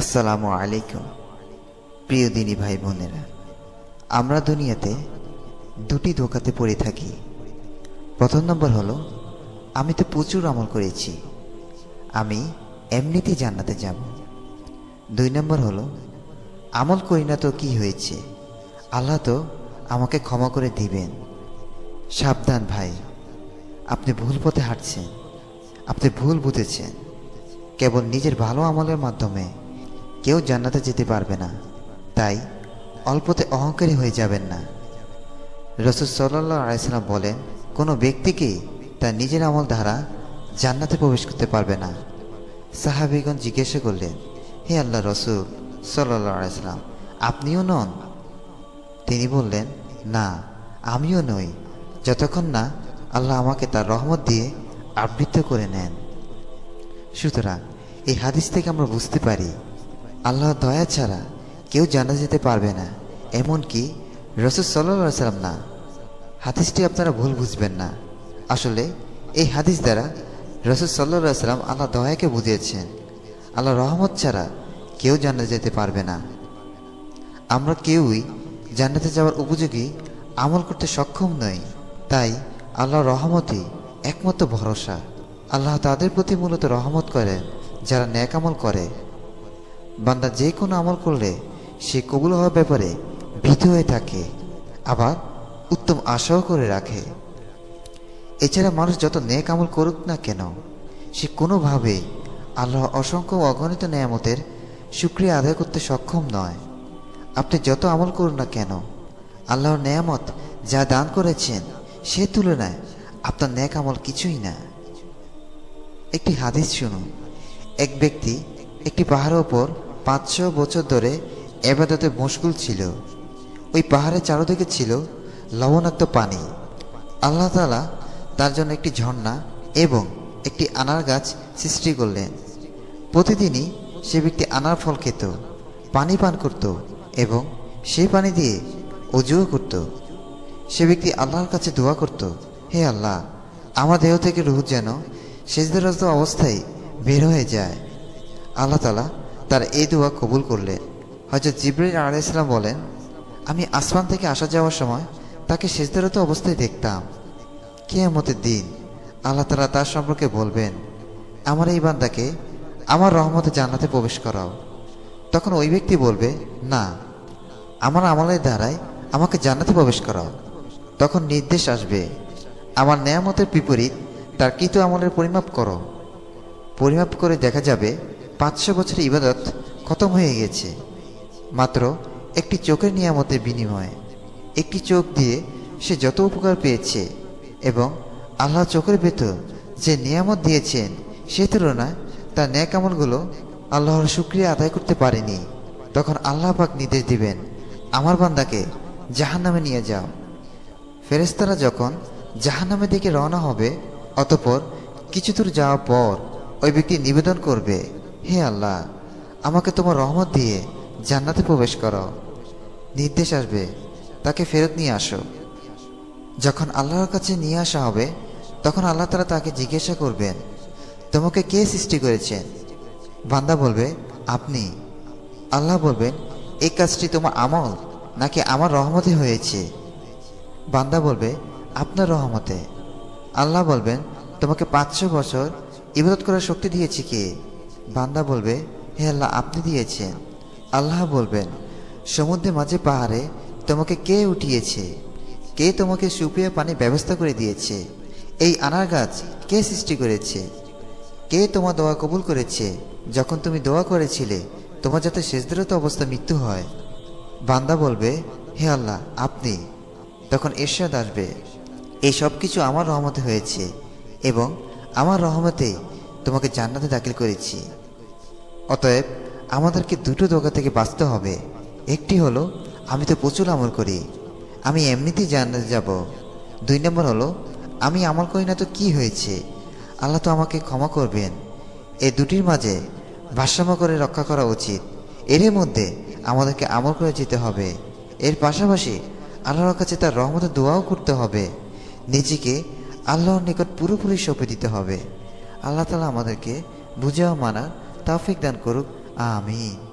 আসসালামু আলাইকুম। প্রিয় দিনী ভাই বোনেরা, আমরা দুনিয়াতে দুটি ধোকাতে পড়ে থাকি। প্রথম নম্বর হলো, আমি তো প্রচুর আমল করেছি, আমি এমনিতেই জান্নাতে যাব। দুই নম্বর হলো, আমল করি না তো কি হয়েছে, আল্লাহ তো আমাকে ক্ষমা করে দিবেন। সাবধান ভাই, আপনি ভুল পথে হাঁটছেন, আপনি ভুল বুঝেছেন। কেবল নিজের ভালো আমলের মাধ্যমে কেউ জান্নাতে যেতে পারবে না, তাই অল্পতে অহংকারী হয়ে যাবেন না। রাসূল সাল্লাল্লাহু আলাইহি ওয়াসাল্লাম বলেন, কোনো ব্যক্তিকে তার নিজের আমল দ্বারা জান্নাতে প্রবেশ করতে পারবে না। সাহাবীগণ জিজ্ঞাসা করলেন, হে আল্লাহ রাসূল সাল্লাল্লাহু আলাইহি ওয়াসাল্লাম, আপনিও নন? তিনি বললেন, না, আমিও নই, যতক্ষণ না আল্লাহ আমাকে তার রহমত দিয়ে আবৃত করে নেন। সুতরাং এই হাদিস থেকে আমরা বুঝতে পারি, আল্লাহ দয়া ছাড়া কেউ জানা যেতে পারবে না, এমনকি রাসূল সাল্লাল্লাহু আলাইহি ওয়াসাল্লাম না। হাদিসটি আপনারা ভুল বুঝবেন না। আসলে এই হাদিস দ্বারা রাসূল সাল্লাল্লাহু আলাইহি ওয়াসাল্লাম আল্লাহ দয়াকে বুঝিয়েছেন। আল্লাহ রহমত ছাড়া কেউ জানা যেতে পারবে না। আমরা কেউই জান্নাতে যাওয়ার উপযোগী আমল করতে সক্ষম নই, তাই আল্লাহর রহমতই একমাত্র ভরসা। আল্লাহ তাদের প্রতি মূলত রহমত করেন যারা ন্যাক আমল করে। বান্দা যে কোনো আমল করলে সে কবুল হওয়ার ব্যাপারে ভীত হয়ে থাকে, আবার উত্তম আশাও করে রাখে। এছাড়া মানুষ যত ন্যাক আমল করুক না কেন, সে কোনোভাবেই আল্লাহ অসংখ্য অগণিত নেয়ামতের শুকরিয়া আদায় করতে সক্ষম নয়। আপনি যত আমল করুন না কেন, আল্লাহর নেয়ামত যা দান করেছেন সে তুলনায় আপনার ন্যাক আমল কিছুই না। একটি হাদিস শুনুন। এক ব্যক্তি একটি পাহাড়ের ওপর 500 বছর ধরে ইবাদতে মশগুল ছিল। ওই পাহাড়ের চারদিকে ছিল লবণাক্ত পানি। আল্লাহ তাআলা তার জন্য একটি ঝর্ণা এবং একটি আনার গাছ সৃষ্টি করলেন। প্রতিদিনই সে ব্যক্তি আনার ফল খেত, পানি পান করত এবং সেই পানি দিয়ে ওযু করত। সে ব্যক্তি আল্লাহর কাছে দোয়া করত, হে আল্লাহ, আমার দেহ থেকে রূহ যেন সিজদারত অবস্থায় বের হয়ে যায়। আল্লাহ তাআলা তার এই দোয়া কবুল করলেন। হযরত জিবরাইল আলাইহিস সালাম বলেন, আমি আসমান থেকে আসা যাওয়ার সময় তাকে সিজদারত অবস্থায় দেখতাম। কিয়ামতের দিন আল্লাহ তাআলা তার সম্পর্কে বলবেন, আমার এই বান্দাকে আমার রহমতে জান্নাতে প্রবেশ করাও। তখন ওই ব্যক্তি বলবে, না, আমার আমলের দ্বারাই আমাকে জান্নাতে প্রবেশ করাও। তখন নির্দেশ আসবে, আমার নেয়ামতের বিপরীত তার কৃত আমলের পরিমাপ করো। পরিমাপ করে দেখা যাবে 500 বছরের ইবাদত খতম হয়ে গেছে, মাত্র একটি চোখের নিয়ামতের বিনিময়ে। একটি চোখ দিয়ে সে যত উপকার পেয়েছে এবং আল্লাহ চোখের ভেতর যে নিয়ামত দিয়েছেন সে তুলনায় তার ন্যাক আমলগুলো আল্লাহর শুকরিয়া আদায় করতে পারেনি। তখন আল্লাহ পাক নির্দেশ দিবেন, আমার বান্দাকে জাহান্নামে নিয়ে যাও। ফেরেশতারা যখন জাহান্নামের দিকে রওনা হবে, অতঃপর কিছু দূর যাওয়ার পর ওই ব্যক্তি নিবেদন করবে, হে আল্লাহ, আমাকে তোমার রহমত দিয়ে জান্নাতে প্রবেশ করাও। নির্দেশ আসবে, তাকে ফেরত নিয়ে আসো। যখন আল্লাহর কাছে নিয়ে আসা হবে, তখন আল্লাহ তাআলা তাকে জিজ্ঞাসা করবেন, তোমাকে কে সৃষ্টি করেছেন? বান্দা বলবে, আপনি। আল্লাহ বলবেন, এই কাজটি তোমার আমল নাকি আমার রহমতে হয়েছে? বান্দা বলবে, আপনার রহমতে। আল্লাহ বলবেন, তোমাকে 500 বছর ইবাদত করার শক্তি দিয়েছে কে? বান্দা বলবে, হে আল্লাহ, আপনি দিয়েছেন। আল্লাহ বলবেন, সমুদ্রের মাঝে পাহাড়ে তোমাকে কে উঠিয়েছে? কে তোমাকে সুপেয় পানি ব্যবস্থা করে দিয়েছে? এই আনার গাছ কে সৃষ্টি করেছে? কে তোমার দোয়া কবুল করেছে যখন তুমি দোয়া করেছিলে তোমার যাতে সিজদারত অবস্থা মৃত্যু হয়? বান্দা বলবে, হে আল্লাহ, আপনি। তখন ইরশাদ আসবে, এই সব কিছু আমার রহমতে হয়েছে এবং আমার রহমতেই তোমাকে জান্নাতে দাখিল করেছি। অতএব আমাদেরকে দুটো ধোঁকা থেকে বাঁচতে হবে। একটি হলো, আমি তো প্রচুর আমল করি, আমি এমনিতেই জান্নাতে যাব। দুই নম্বর হলো, আমি আমল করি না তো কি হয়েছে, আল্লাহ তো আমাকে ক্ষমা করবেন। এই দুটির মাঝে ভারসাম্য করে রক্ষা করা উচিত। এর মধ্যে আমাদেরকে আমল করে যেতে হবে। এর পাশাপাশি আল্লাহর কাছে তার রহমতের দোয়াও করতে হবে। নিজেকে আল্লাহর নিকট পুরোপুরি সঁপে দিতে হবে। আল্লাহ তাআলা আমাদেরকে বুঝে ও মানার তৌফিক দান করুক। আমিন।